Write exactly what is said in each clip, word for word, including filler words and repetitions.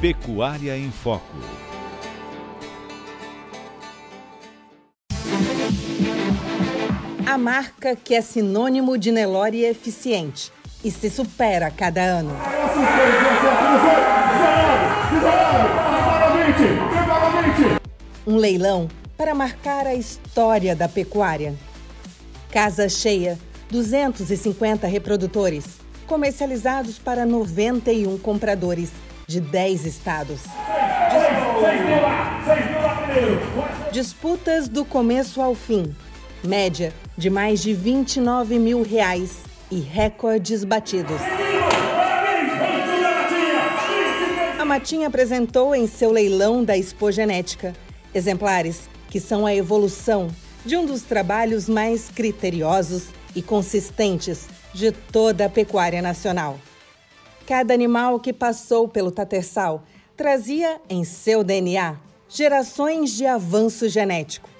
Pecuária em Foco. A marca que é sinônimo de Nelore é eficiente e se supera a cada ano. Um leilão para marcar a história da pecuária. Casa cheia, duzentos e cinquenta reprodutores, comercializados para noventa e um compradores de dez estados. Disputas do começo ao fim, média de mais de vinte e nove mil reais e recordes batidos. A Matinha apresentou em seu leilão da Expogenética exemplares que são a evolução de um dos trabalhos mais criteriosos e consistentes de toda a pecuária nacional. Cada animal que passou pelo Tatersal trazia em seu D N A gerações de avanço genético,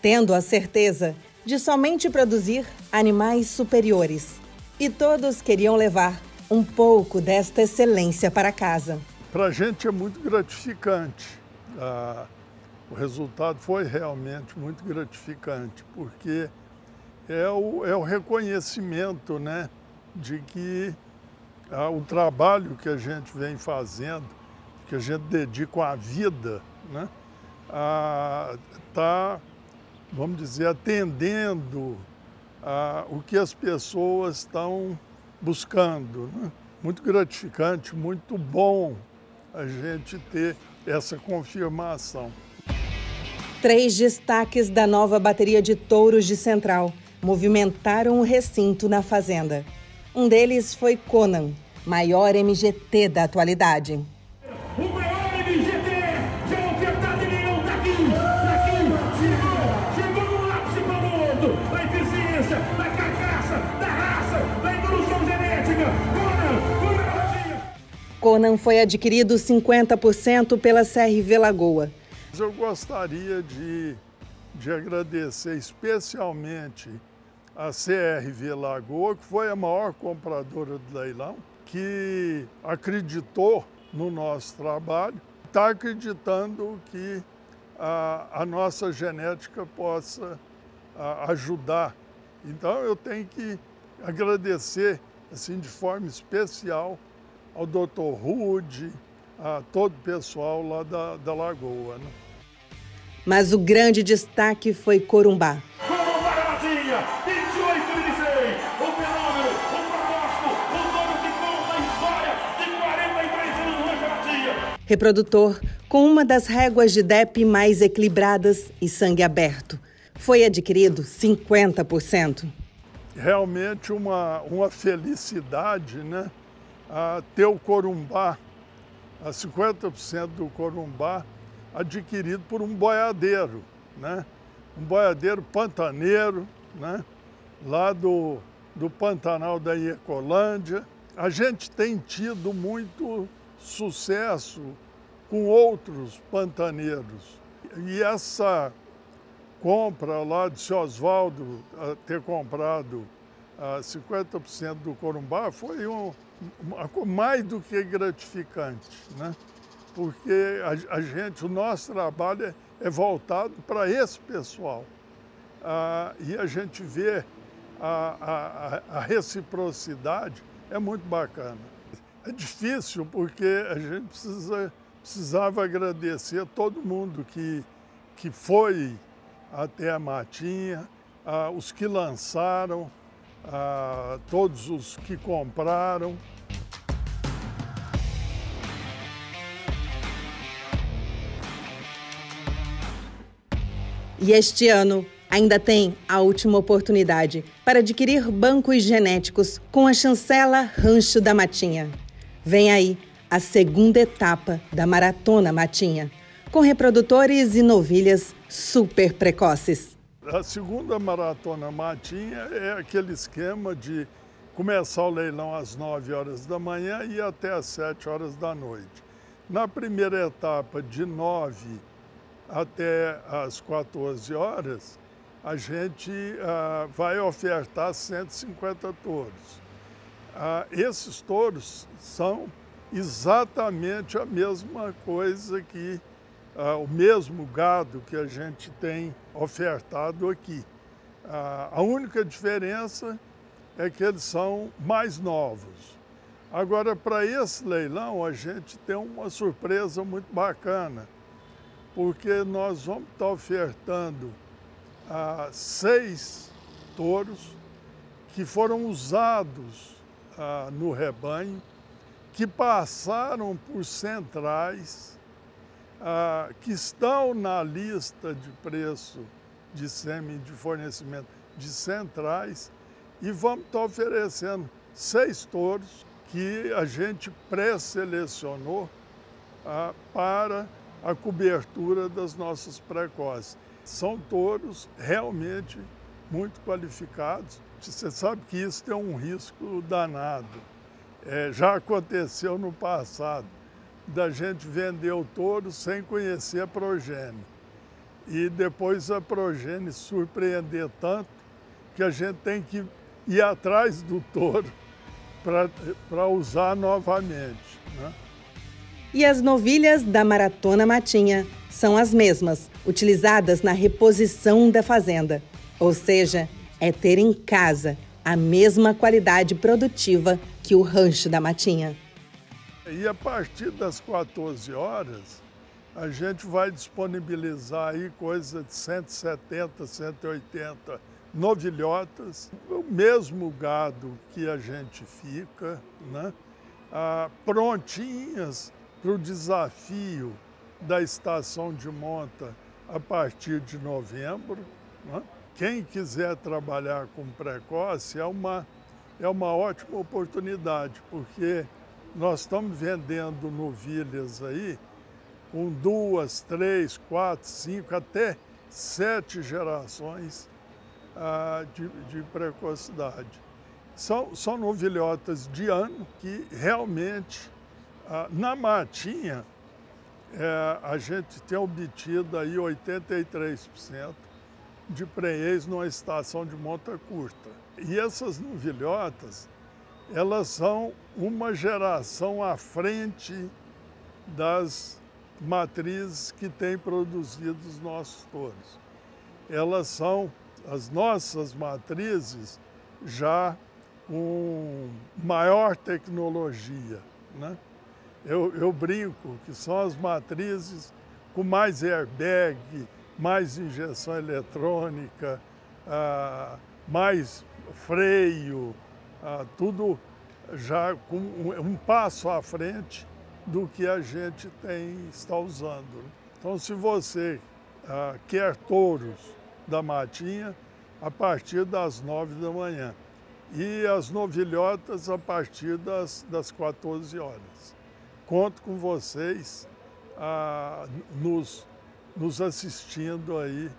tendo a certeza de somente produzir animais superiores. E todos queriam levar um pouco desta excelência para casa. Para a gente é muito gratificante. Ah, o resultado foi realmente muito gratificante, porque é o, é o reconhecimento, né, de que ah, o trabalho que a gente vem fazendo, que a gente dedica a vida, né, está, vamos dizer, atendendo a o que as pessoas estão buscando, né? Muito gratificante, muito bom a gente ter essa confirmação. Três destaques da nova bateria de touros de Central movimentaram o recinto na fazenda. Um deles foi Conan, maior M G T da atualidade. Conan foi adquirido cinquenta por cento pela C R V Lagoa. Eu gostaria de, de agradecer especialmente a C R V Lagoa, que foi a maior compradora do leilão, que acreditou no nosso trabalho, está acreditando que a, a nossa genética possa a, ajudar. Então eu tenho que agradecer assim, de forma especial ao doutor Rude, a todo o pessoal lá da, da Lagoa. Né? Mas o grande destaque foi Corumbá. Corumbá da Matinha, vinte e oito e dezesseis, o fenômeno, o propósito, o dono que conta a história de quarenta e três anos no Rancho da Matinha. Reprodutor com uma das réguas de D E P mais equilibradas e sangue aberto. Foi adquirido cinquenta por cento. Realmente uma, uma felicidade, né? A ter o Corumbá, a cinquenta por cento do Corumbá adquirido por um boiadeiro, né? Um boiadeiro pantaneiro, né? Lá do, do Pantanal da Icolândia. A gente tem tido muito sucesso com outros pantaneiros. E essa compra lá de seu Oswaldo ter comprado a cinquenta por cento do Corumbá foi um mais do que gratificante, né? Porque a, a gente, o nosso trabalho é, é voltado para esse pessoal. Ah, e a gente vê a, a, a reciprocidade, é muito bacana. É difícil porque a gente precisa, precisava agradecer a todo mundo que, que foi até a Matinha, ah, os que lançaram, a todos os que compraram. E este ano ainda tem a última oportunidade para adquirir bancos genéticos com a Chancela Rancho da Matinha. Vem aí a segunda etapa da Maratona Matinha, com reprodutores e novilhas super precoces. A segunda Maratona Matinha é aquele esquema de começar o leilão às nove horas da manhã e até às sete horas da noite. Na primeira etapa, de nove até às quatorze horas, a gente ah, vai ofertar cento e cinquenta touros. Ah, esses touros são exatamente a mesma coisa que ah, o mesmo gado que a gente tem ofertado aqui. Ah, a única diferença é que eles são mais novos. Agora, para esse leilão, a gente tem uma surpresa muito bacana, porque nós vamos estar ofertando ah, seis touros que foram usados ah, no rebanho, que passaram por centrais, ah, que estão na lista de preço de semi de fornecimento de centrais, e vamos estar oferecendo seis touros que a gente pré-selecionou ah, para a cobertura das nossas precoces. São touros realmente muito qualificados. Você sabe que isso tem um risco danado. É, já aconteceu no passado da gente vender o touro sem conhecer a progênie. E depois a progênie surpreender tanto que a gente tem que ir atrás do touro para usar novamente, né? E as novilhas da Maratona Matinha são as mesmas, utilizadas na reposição da fazenda. Ou seja, é ter em casa a mesma qualidade produtiva que o rancho da Matinha. E a partir das quatorze horas, a gente vai disponibilizar aí coisa de cento e setenta, cento e oitenta novilhotas. O mesmo gado que a gente fica, né? Ah, prontinhas para o desafio da estação de monta a partir de novembro, né? Quem quiser trabalhar com precoce é uma, é uma ótima oportunidade, porque nós estamos vendendo novilhas aí com duas, três, quatro, cinco, até sete gerações ah, de, de precocidade. São, são novilhotas de ano que realmente, ah, na Matinha, eh, a gente tem obtido aí oitenta e três por cento. De prenhez numa estação de monta curta. E essas novilhotas, elas são uma geração à frente das matrizes que têm produzido os nossos touros. Elas são as nossas matrizes já com maior tecnologia, né? Eu, eu brinco que são as matrizes com mais airbag, mais injeção eletrônica, ah, mais freio, ah, tudo já com um passo à frente do que a gente tem, está usando. Então, se você ah, quer touros da Matinha, a partir das nove da manhã, e as novilhotas a partir das, das quatorze horas. Conto com vocês ah, nos... nos assistindo aí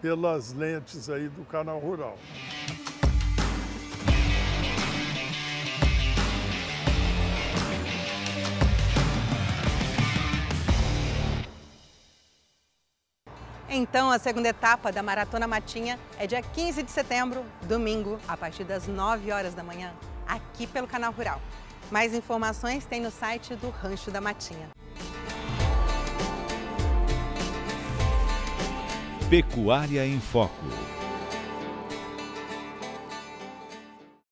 pelas lentes aí do Canal Rural. Então, a segunda etapa da Maratona Matinha é dia quinze de setembro, domingo, a partir das nove horas da manhã, aqui pelo Canal Rural. Mais informações tem no site do Rancho da Matinha. Pecuária em Foco.